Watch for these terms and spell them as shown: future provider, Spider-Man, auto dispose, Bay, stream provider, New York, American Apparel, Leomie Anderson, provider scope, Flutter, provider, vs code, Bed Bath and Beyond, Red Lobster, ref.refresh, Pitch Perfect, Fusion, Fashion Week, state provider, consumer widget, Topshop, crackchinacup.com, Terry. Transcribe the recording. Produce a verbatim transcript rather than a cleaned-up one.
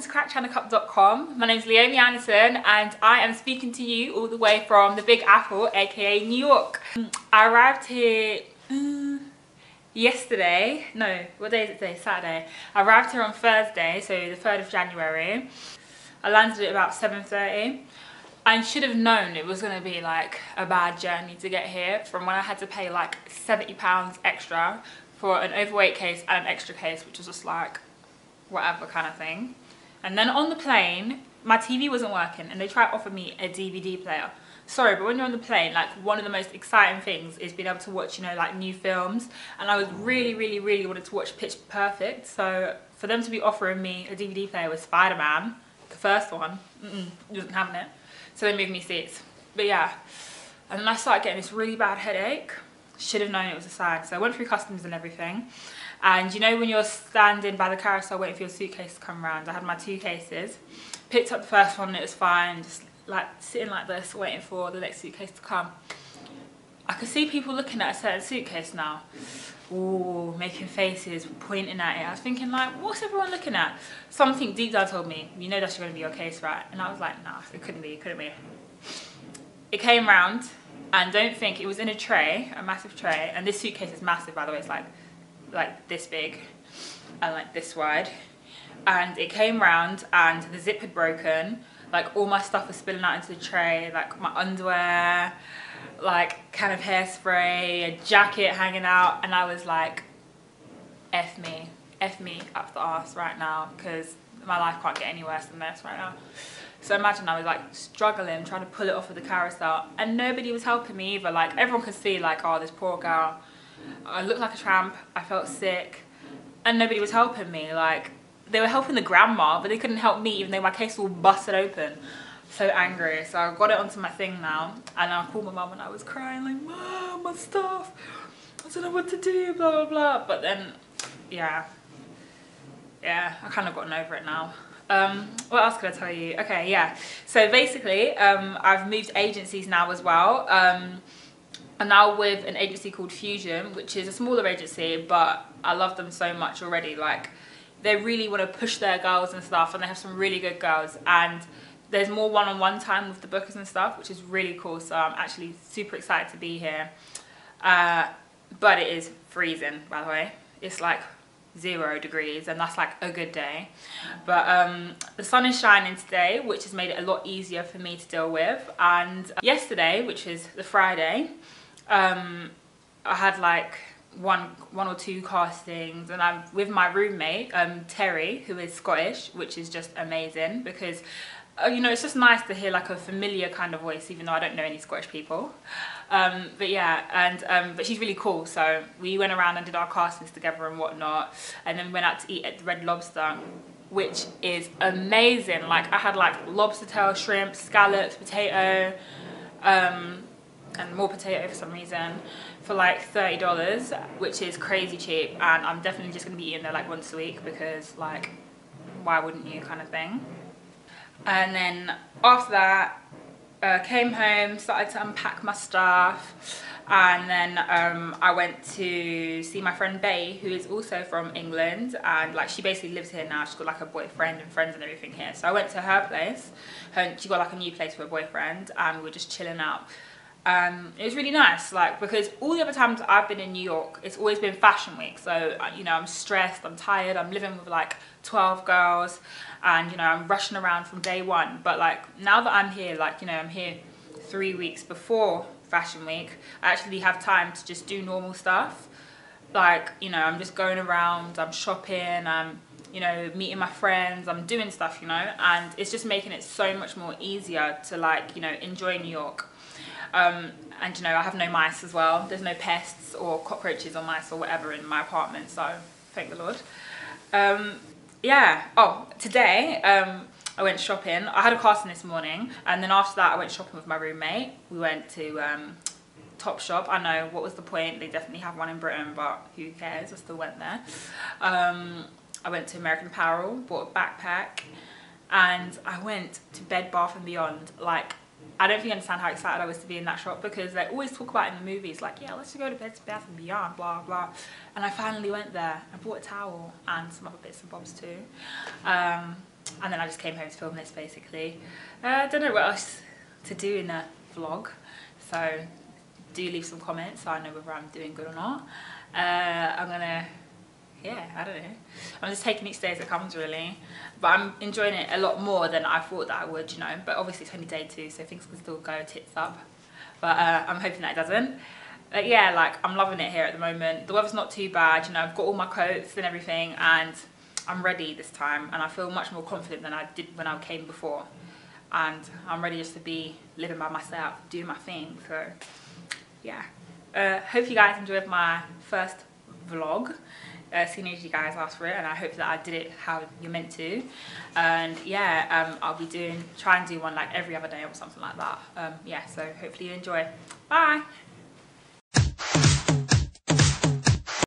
welcome to crack china cup dot com. My name is Leomie Anderson and I am speaking to you all the way from the Big Apple, aka New York. I arrived here uh, yesterday, no, what day is it today? Saturday. I arrived here on Thursday, so the third of January. I landed at about seven thirty. I should have known it was going to be like a bad journey to get here, from when I had to pay like seventy pounds extra for an overweight case and an extra case, which was just like whatever kind of thing. And then on the plane, my T V wasn't working and they tried to offer me a D V D player. Sorry, but when you're on the plane, like one of the most exciting things is being able to watch, you know, like new films. And I was really, really, really wanted to watch Pitch Perfect. So for them to be offering me a D V D player with Spider-Man, the first one, mm-mm, wasn't having it. So they moved me seats. But yeah, and then I started getting this really bad headache. Should have known it was a sign. So I went through customs and everything. And you know when you're standing by the carousel waiting for your suitcase to come around, I had my two cases. Picked up the first one and it was fine. Just like sitting like this waiting for the next suitcase to come. I could see people looking at a certain suitcase now. Ooh, making faces, pointing at it. I was thinking like, what's everyone looking at? Something deep down told me, you know that's going to be your case, right? And I was like, nah, it couldn't be, it couldn't be. It came round and don't think, it was in a tray, a massive tray. And this suitcase is massive, by the way. It's like like this big and like this wide, and it came round and the zip had broken, like all my stuff was spilling out into the tray, like my underwear, like kind of hairspray, a jacket hanging out, and I was like, F me, F me up the arse right now, because my life can't get any worse than this right now. So imagine I was like struggling, trying to pull it off of the carousel, and nobody was helping me either. Like everyone could see like, oh, this poor girl, I looked like a tramp, I felt sick, and nobody was helping me. Like they were helping the grandma, but they couldn't help me even though my case was all busted open. So angry. So I got it onto my thing now, and I called my mum and I was crying like, Mum, my stuff, I don't know what to do, blah blah blah. But then yeah, yeah, I kind of gotten over it now. Um, what else could I tell you? Okay, yeah, so basically um, I've moved agencies now as well. um, I'm now with an agency called Fusion, which is a smaller agency, but I love them so much already. Like they really want to push their girls and stuff, and they have some really good girls, and there's more one-on-one time with the bookers and stuff, which is really cool. So I'm actually super excited to be here. Uh, but it is freezing, by the way. It's like zero degrees and that's like a good day. But um, the sun is shining today, which has made it a lot easier for me to deal with. And yesterday, which is the Friday, Um, I had like one one or two castings, and I'm with my roommate um, Terry, who is Scottish, which is just amazing because uh, you know, it's just nice to hear like a familiar kind of voice, even though I don't know any Scottish people. Um, but yeah, and um, but she's really cool, so we went around and did our castings together and whatnot, and then we went out to eat at the Red Lobster, which is amazing. Like I had like lobster tail, shrimp, scallops, potato, um, and more potato for some reason, for like thirty dollars, which is crazy cheap. And I'm definitely just gonna be eating there like once a week, because like why wouldn't you, kind of thing. And then after that, uh, came home, started to unpack my stuff, and then um, I went to see my friend Bay, who is also from England, and like she basically lives here now. She's got like a boyfriend and friends and everything here, so I went to her place. Her, she got like a new place for her boyfriend, and we were just chilling out. Um, it was really nice, like, because all the other times I've been in New York, it's always been Fashion Week. So, you know, I'm stressed, I'm tired, I'm living with like twelve girls, and, you know, I'm rushing around from day one. But like now that I'm here, like, you know, I'm here three weeks before Fashion Week, I actually have time to just do normal stuff. Like, you know, I'm just going around, I'm shopping, I'm, you know, meeting my friends, I'm doing stuff, you know, and it's just making it so much more easier to like, you know, enjoy New York. Um, and you know, I have no mice as well. There's no pests or cockroaches or mice or whatever in my apartment, so thank the Lord. Um, yeah, oh, today um, I went shopping. I had a casting this morning, and then after that I went shopping with my roommate. We went to um, Topshop. I know, what was the point? They definitely have one in Britain, but who cares? I still went there. Um, I went to American Apparel, bought a backpack, and I went to Bed Bath and Beyond. Like, I don't think I understand how excited I was to be in that shop, because they always talk about it in the movies, like, yeah, let's go to Bed Bath and Beyond, blah blah. And I finally went there. I bought a towel and some other bits and bobs too. Um, and then I just came home to film this basically. I uh, don't know what else to do in a vlog, so do leave some comments so I know whether I'm doing good or not. Uh, I'm gonna, yeah, I don't know. I'm just taking each day as it comes really, but I'm enjoying it a lot more than I thought that I would, you know. But obviously it's only day two, so things can still go tits up. But uh, I'm hoping that it doesn't. But yeah, like I'm loving it here at the moment. The weather's not too bad, you know. I've got all my coats and everything, and I'm ready this time, and I feel much more confident than I did when I came before. And I'm ready just to be living by myself, doing my thing. So yeah, uh, hope you guys enjoyed my first vlog. Uh, seeing as you guys asked for it, and I hope that I did it how you're meant to. And yeah, um, I'll be doing try and do one like every other day or something like that. Um, yeah, so hopefully you enjoy. Bye.